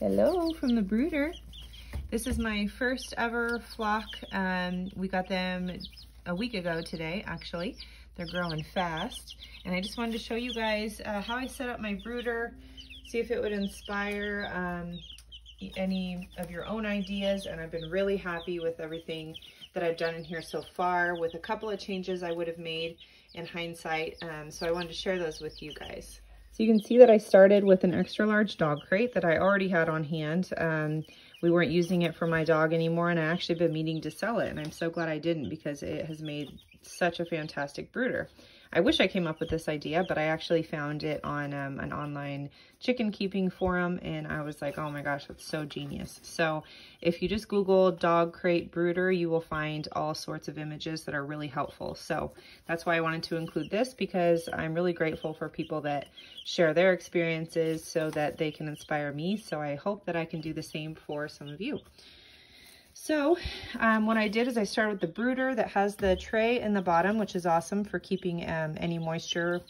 Hello from the brooder. This is my first ever flock. We got them a week ago today, actually. They're growing fast. And I just wanted to show you guys how I set up my brooder, see if it would inspire any of your own ideas. And I've been really happy with everything that I've done in here so far, with a couple of changes I would have made in hindsight. So I wanted to share those with you guys. So you can see that I started with an extra large dog crate that I already had on hand. We weren't using it for my dog anymore, and I actually been meaning to sell it, and I'm so glad I didn't, because it has made such a fantastic brooder. I wish I came up with this idea, but I actually found it on an online chicken keeping forum, and I was like, oh my gosh, that's so genius. So if you just Google dog crate brooder, you will find all sorts of images that are really helpful. So that's why I wanted to include this, because I'm really grateful for people that share their experiences so that they can inspire me. So I hope that I can do the same for some of you. So what I did is I started with the brooder that has the tray in the bottom, which is awesome for keeping any moisture.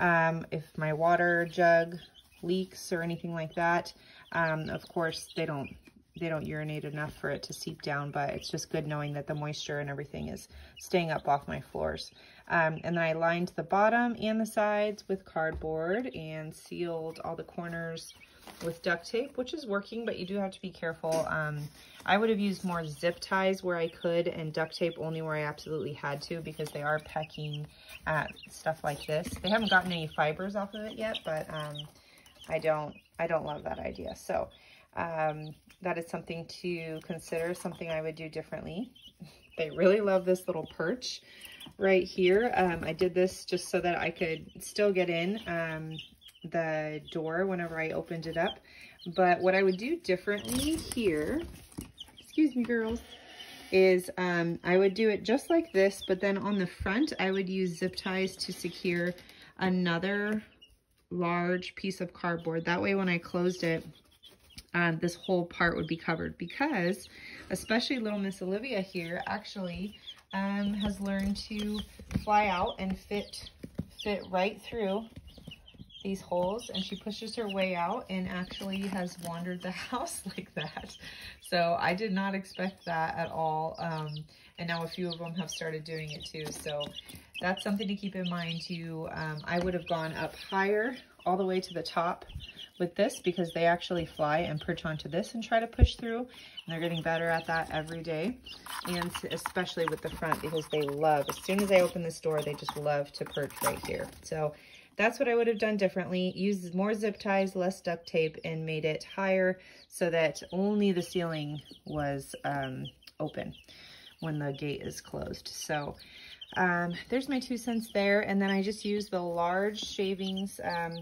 If my water jug leaks or anything like that, of course they don't urinate enough for it to seep down, but it's just good knowing that the moisture and everything is staying up off my floors. And then I lined the bottom and the sides with cardboard and sealed all the corners with duct tape, which is working, but you do have to be careful. I would have used more zip ties where I could, and duct tape only where I absolutely had to, because they are pecking at stuff like this. They haven't gotten any fibers off of it yet, but I don't love that idea. So that is something to consider, something I would do differently. They really love this little perch right here. I did this just so that I could still get in the door whenever I opened it up. But what I would do differently here, excuse me girls, is I would do it just like this, but then on the front I would use zip ties to secure another large piece of cardboard. That way when I closed it, this whole part would be covered, because especially little Miss Olivia here actually has learned to fly out and fit right through these holes, and she pushes her way out and actually has wandered the house like that. So I did not expect that at all. And now a few of them have started doing it too. So that's something to keep in mind too. I would have gone up higher all the way to the top with this, because they actually fly and perch onto this and try to push through, and they're getting better at that every day, and especially with the front, because they love, as soon as I open this door, they just love to perch right here. So that's what I would have done differently. Used more zip ties, less duct tape, and made it higher so that only the ceiling was open when the gate is closed. So there's my 2 cents there. And then I just used the large shavings,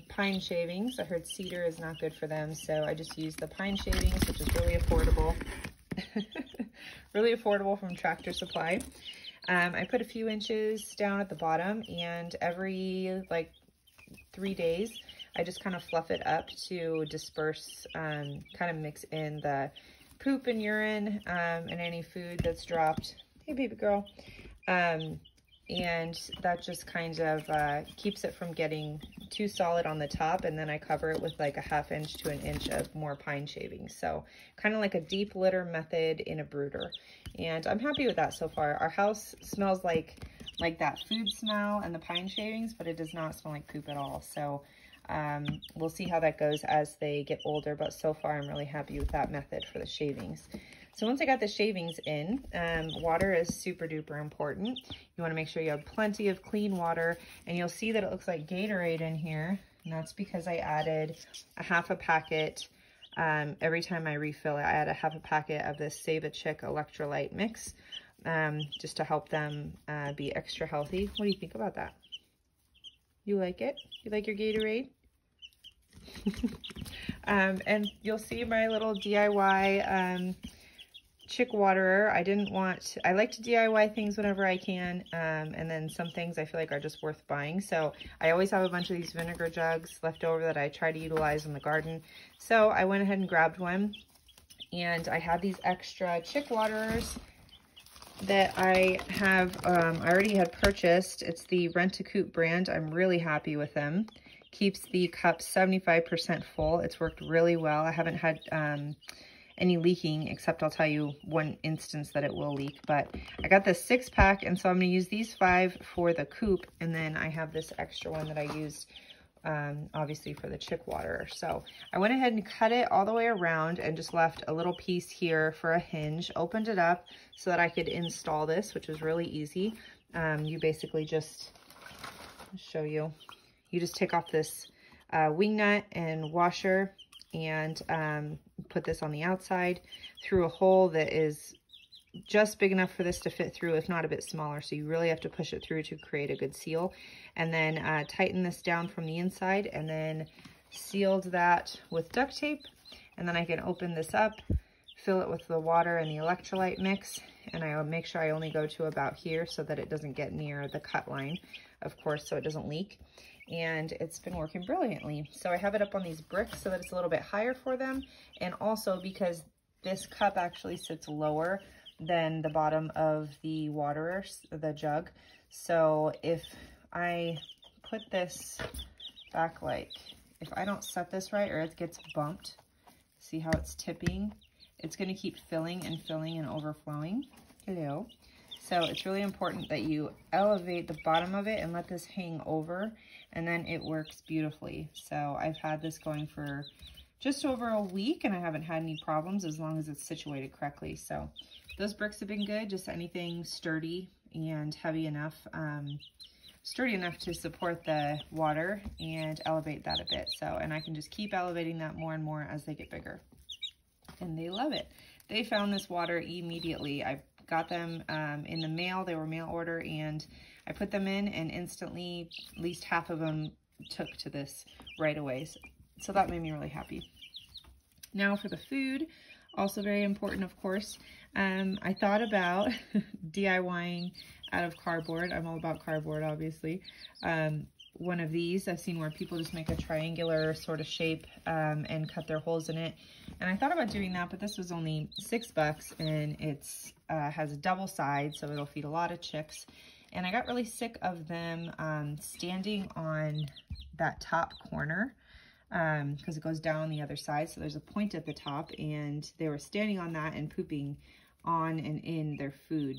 pine shavings. I heard cedar is not good for them, so I just used the pine shavings, which is really affordable. Really affordable from Tractor Supply. I put a few inches down at the bottom, and every like 3 days, I just kind of fluff it up to disperse, kind of mix in the poop and urine and any food that's dropped. Hey, baby girl. And that just kind of keeps it from getting too solid on the top. And then I cover it with like a half inch to an inch of more pine shavings. So kind of like a deep litter method in a brooder. And I'm happy with that so far. Our house smells like that food smell and the pine shavings, but it does not smell like poop at all. So we'll see how that goes as they get older, but so far I'm really happy with that method for the shavings. So once I got the shavings in, water is super duper important. You want to make sure you have plenty of clean water, and you'll see that it looks like Gatorade in here, and that's because I added a half a packet. Every time I refill it, I add a half a packet of this Save a Chick electrolyte mix, just to help them be extra healthy. What do you think about that? You like it? You like your Gatorade? And you'll see my little DIY chick waterer. I like to DIY things whenever I can, and then some things I feel like are just worth buying. So I always have a bunch of these vinegar jugs left over that I try to utilize in the garden. So I went ahead and grabbed one, and I had these extra chick waterers that I have, I already had purchased. It's the Rent-A-Coop brand. I'm really happy with them. keeps the cup 75% full. It's worked really well. I haven't had any leaking, except I'll tell you one instance that it will leak. But I got this 6-pack, and so I'm going to use these 5 for the coop, and then I have this extra one that I used obviously for the chick water. So I went ahead and cut it all the way around and just left a little piece here for a hinge, opened it up so that I could install this, which was really easy. You basically just, I'll show you, you just take off this wing nut and washer and put this on the outside through a hole that is just big enough for this to fit through, if not a bit smaller. So you really have to push it through to create a good seal, and then tighten this down from the inside, and then sealed that with duct tape. And then I can open this up, fill it with the water and the electrolyte mix, and I will make sure I only go to about here so that it doesn't get near the cut line, of course, so it doesn't leak. And it's been working brilliantly. So I have it up on these bricks so that it's a little bit higher for them, and also because this cup actually sits lower than the bottom of the waterer, the jug. So if I put this back, like if I don't set this right or it gets bumped, see how it's tipping? It's going to keep filling and filling and overflowing. Hello. So it's really important that you elevate the bottom of it and let this hang over, and then it works beautifully. So I've had this going for just over a week, and I haven't had any problems as long as it's situated correctly. So those bricks have been good, just anything sturdy and heavy enough, sturdy enough to support the water and elevate that a bit. So, and I can just keep elevating that more and more as they get bigger. And they love it. They found this water immediately. I got them in the mail, they were mail order, and I put them in, and instantly at least half of them took to this right away. So that made me really happy. Now for the food, also very important, of course. I thought about DIYing out of cardboard. I'm all about cardboard, obviously. One of these, I've seen where people just make a triangular sort of shape and cut their holes in it. And I thought about doing that, but this was only $6, and it's has a double side, so it'll feed a lot of chicks. And I got really sick of them standing on that top corner, because it goes down the other side, so there's a point at the top, and they were standing on that and pooping on and in their food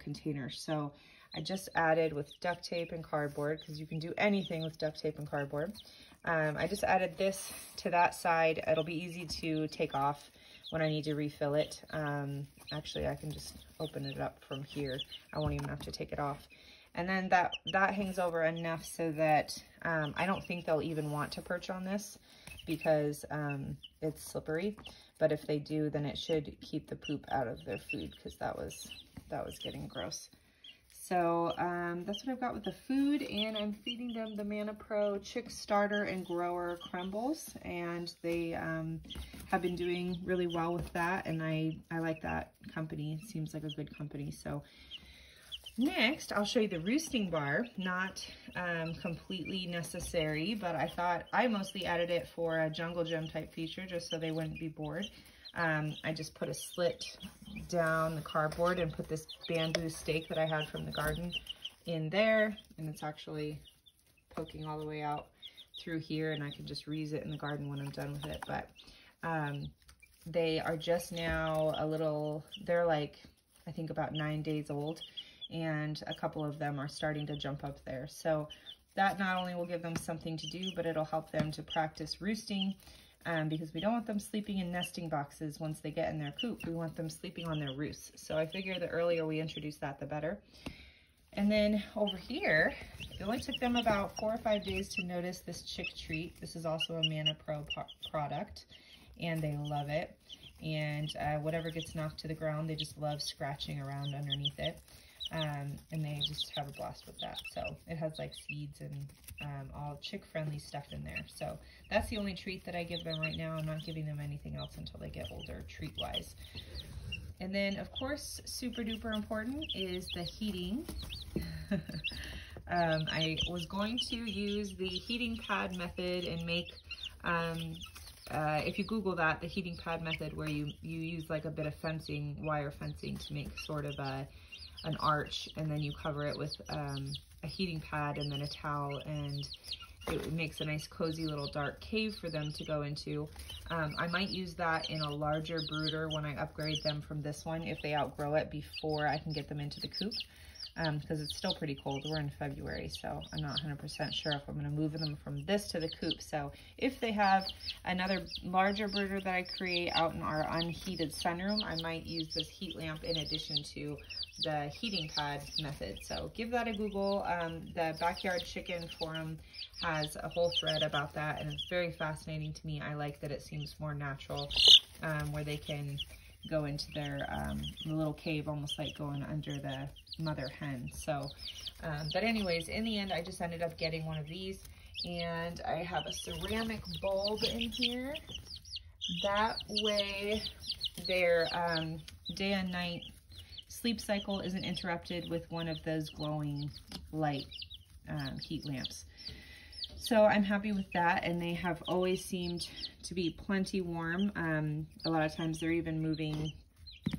container. So I just added with duct tape and cardboard, because you can do anything with duct tape and cardboard. I just added this to that side. It'll be easy to take off when I need to refill it. Actually, I can just open it up from here. I won't even have to take it off. And then that hangs over enough so that I don't think they'll even want to perch on this, because it's slippery. But if they do, then it should keep the poop out of their food, because that was getting gross. So that's what I've got with the food, and I'm feeding them the Mana Pro Chick Starter and Grower Crumbles, and they have been doing really well with that, and I like that company. It seems like a good company. So next, I'll show you the roosting bar. Not completely necessary, but I thought I mostly added it for a jungle gym type feature, just so they wouldn't be bored. I just put a slit down the cardboard and put this bamboo stake that I had from the garden in there, and it's actually poking all the way out through here, and I can just reuse it in the garden when I'm done with it. But they are just now a little, they're like, I think about 9 days old, and a couple of them are starting to jump up there. So that not only will give them something to do, but it'll help them to practice roosting, because we don't want them sleeping in nesting boxes once they get in their coop. We want them sleeping on their roosts. So I figure the earlier we introduce that, the better. And then over here, it only took them about 4 or 5 days to notice this chick treat. This is also a Mana Pro product, and they love it. And whatever gets knocked to the ground, they just love scratching around underneath it. And they just have a blast with that. So it has like seeds and all chick-friendly stuff in there. So that's the only treat that I give them right now. I'm not giving them anything else until they get older, treat-wise. And then, of course, super duper important is the heating. I was going to use the heating pad method and make, if you Google that, the heating pad method, where you use like a bit of fencing, wire fencing, to make sort of an arch, and then you cover it with a heating pad and then a towel and It makes a nice cozy little dark cave for them to go into. I might use that in a larger brooder when I upgrade them from this one if they outgrow it before I can get them into the coop, because it's still pretty cold. We're in February, so I'm not 100% sure if I'm going to move them from this to the coop. So if they have another larger brooder that I create out in our unheated sunroom, I might use this heat lamp in addition to the heating pad method. So give that a Google. The Backyard Chicken Forum has a whole thread about that, and it's very fascinating to me. I like that it seems more natural, where they can go into their little cave, almost like going under the mother hen. So, but anyways, in the end, I just ended up getting one of these, and I have a ceramic bulb in here. That way their day and night sleep cycle isn't interrupted with one of those glowing light heat lamps. So I'm happy with that, and they have always seemed to be plenty warm. A lot of times they're even moving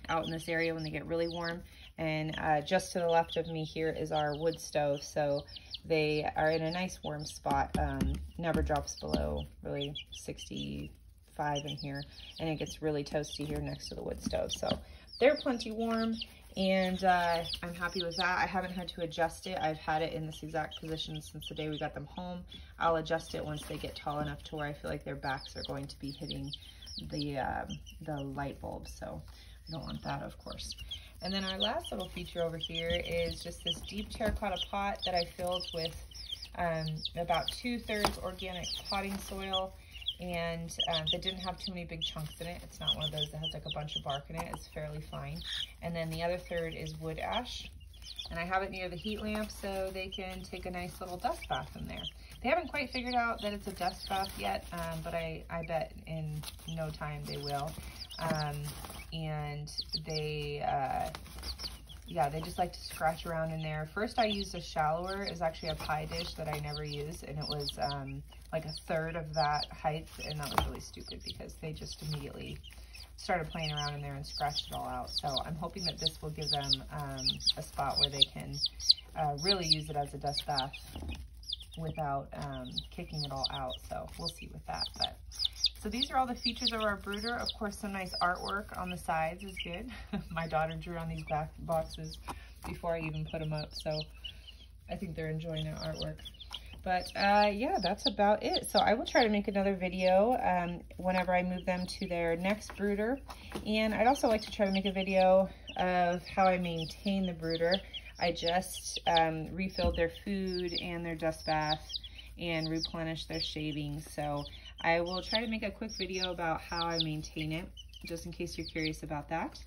out in this area when they get really warm. And just to the left of me here is our wood stove, so they are in a nice warm spot. Never drops below really 65 in here, and it gets really toasty here next to the wood stove. So they're plenty warm, and I'm happy with that. I haven't had to adjust it. I've had it in this exact position since the day we got them home. I'll adjust it once they get tall enough to where I feel like their backs are going to be hitting the light bulb, so I don't want that, of course. And then our last little feature over here is just this deep terracotta pot that I filled with about 2/3 organic potting soil. And they didn't have too many big chunks in it. It's not one of those that has like a bunch of bark in it. It's fairly fine. And then the other third is wood ash. And I have it near the heat lamp so they can take a nice little dust bath in there. They haven't quite figured out that it's a dust bath yet, but I bet in no time they will. And they, yeah, they just like to scratch around in there. First I used a shallower. It was actually a pie dish that I never use, and it was like 1/3 of that height, and that was really stupid because they just immediately started playing around in there and scratched it all out. So I'm hoping that this will give them a spot where they can really use it as a dust bath without kicking it all out. So we'll see with that. But so these are all the features of our brooder. Of course, some nice artwork on the sides is good. My daughter drew on these back boxes before I even put them up, so I think they're enjoying our artwork. But yeah, that's about it. So I will try to make another video whenever I move them to their next brooder. And I'd also like to try to make a video of how I maintain the brooder. I just refilled their food and their dust bath and replenished their shavings. So I will try to make a quick video about how I maintain it, just in case you're curious about that.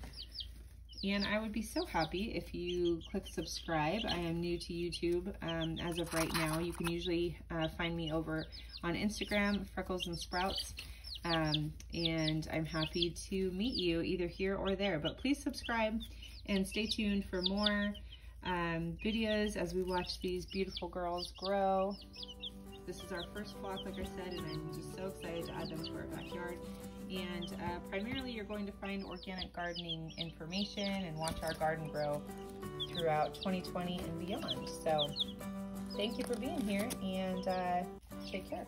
And I would be so happy if you click subscribe. I am new to YouTube as of right now. You can usually find me over on Instagram, Freckles and Sprouts. And I'm happy to meet you either here or there. But please subscribe and stay tuned for more videos as we watch these beautiful girls grow. This is our first flock, like I said, and I'm just so excited to add them to our backyard. And primarily you're going to find organic gardening information and watch our garden grow throughout 2020 and beyond. So thank you for being here, and take care.